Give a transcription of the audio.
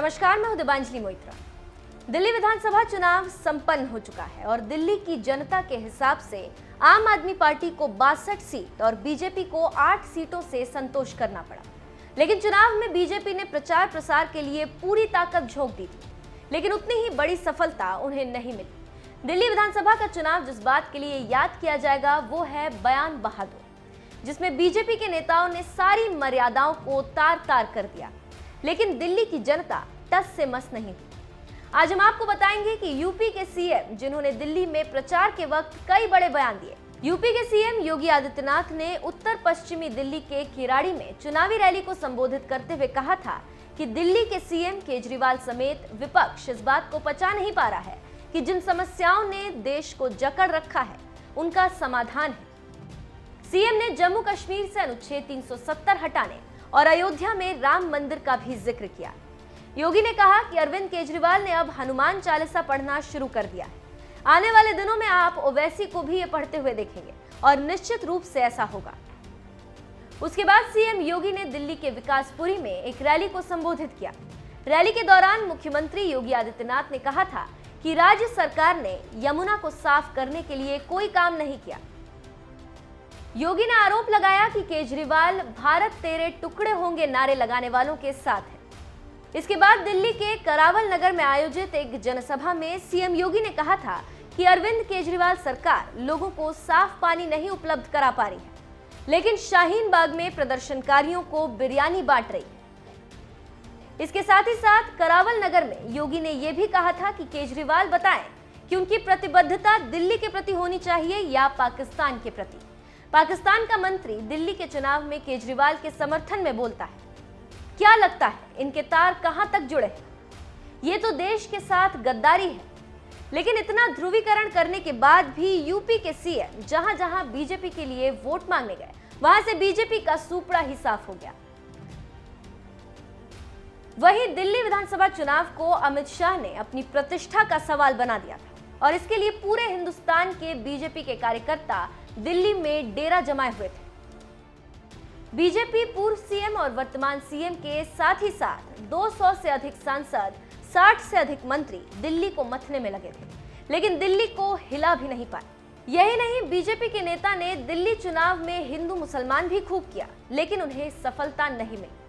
नमस्कार, मैं हूं दिबांजलि मोहित्रा। दिल्ली विधानसभा चुनाव संपन्न हो चुका है और दिल्ली की जनता के हिसाब से आम आदमी पार्टी को 62 सीट और बीजेपी को 8 सीटों से संतोष करना पड़ा। लेकिन चुनाव में बीजेपी ने प्रचार प्रसार के लिए पूरी ताकत झोंक दी थी, लेकिन उतनी ही बड़ी सफलता उन्हें नहीं मिली। दिल्ली विधानसभा का चुनाव जिस बात के लिए याद किया जाएगा वो है बयान बहादुर, जिसमें बीजेपी के नेताओं ने सारी मर्यादाओं को तार तार कर दिया। लेकिन दिल्ली की जनता टस से मस नहीं थी। आज हम आपको बताएंगे कि यूपी के सीएम, जिन्होंने दिल्ली में प्रचार के वक्त कई बड़े बयान दिए, यूपी के सीएम योगी आदित्यनाथ ने उत्तर पश्चिमी दिल्ली के किराड़ी में चुनावी रैली को संबोधित करते हुए कहा था कि दिल्ली के सीएम केजरीवाल समेत विपक्ष इस बात को पचा नहीं पा रहा है कि जिन समस्याओं ने देश को जकड़ रखा है उनका समाधान है। सीएम ने जम्मू कश्मीर से अनुच्छेद 370 हटाने और अयोध्या में राम मंदिर का भी जिक्र किया। योगी ने कहा कि अरविंद केजरीवाल ने अब हनुमान चालीसा पढ़ना शुरू कर दिया है। आने वाले दिनों में आप ओवैसी को भी ये पढ़ते हुए देखेंगे और निश्चित रूप से ऐसा होगा। उसके बाद सीएम योगी ने दिल्ली के विकासपुरी में एक रैली को संबोधित किया। रैली के दौरान मुख्यमंत्री योगी आदित्यनाथ ने कहा था कि राज्य सरकार ने यमुना को साफ करने के लिए कोई काम नहीं किया। योगी ने आरोप लगाया कि केजरीवाल भारत तेरे टुकड़े होंगे नारे लगाने वालों के साथ है। इसके बाद दिल्ली के करावल नगर में आयोजित एक जनसभा में सीएम योगी ने कहा था कि अरविंद केजरीवाल सरकार लोगों को साफ पानी नहीं उपलब्ध करा पा रही है, लेकिन शाहीन बाग में प्रदर्शनकारियों को बिरयानी बांट रही है। इसके साथ ही साथ करावल नगर में योगी ने यह भी कहा था कि केजरीवाल बताएं कि उनकी प्रतिबद्धता दिल्ली के प्रति होनी चाहिए या पाकिस्तान के प्रति। पाकिस्तान का मंत्री दिल्ली के चुनाव में केजरीवाल के समर्थन में बोलता है। क्या लगता है इनके तार कहां तक जुड़े हैं? ये तो देश के साथ गद्दारी है। लेकिन इतना ध्रुवीकरण करने के बाद भी यूपी के सीएम जहां जहां बीजेपी के लिए वोट मांगने गए, वहां से बीजेपी का सुपड़ा ही साफ हो गया। वहीं दिल्ली विधानसभा चुनाव को अमित शाह ने अपनी प्रतिष्ठा का सवाल बना दिया था और इसके लिए पूरे हिंदुस्तान के बीजेपी के कार्यकर्ता दिल्ली में डेरा जमाए हुए थे। बीजेपी पूर्व सीएम और वर्तमान सीएम के साथ ही साथ 200 से अधिक सांसद, 60 से अधिक मंत्री दिल्ली को मथने में लगे थे, लेकिन दिल्ली को हिला भी नहीं पाए। यही नहीं, बीजेपी के नेता ने दिल्ली चुनाव में हिंदू मुसलमान भी खूब किया, लेकिन उन्हें सफलता नहीं मिली।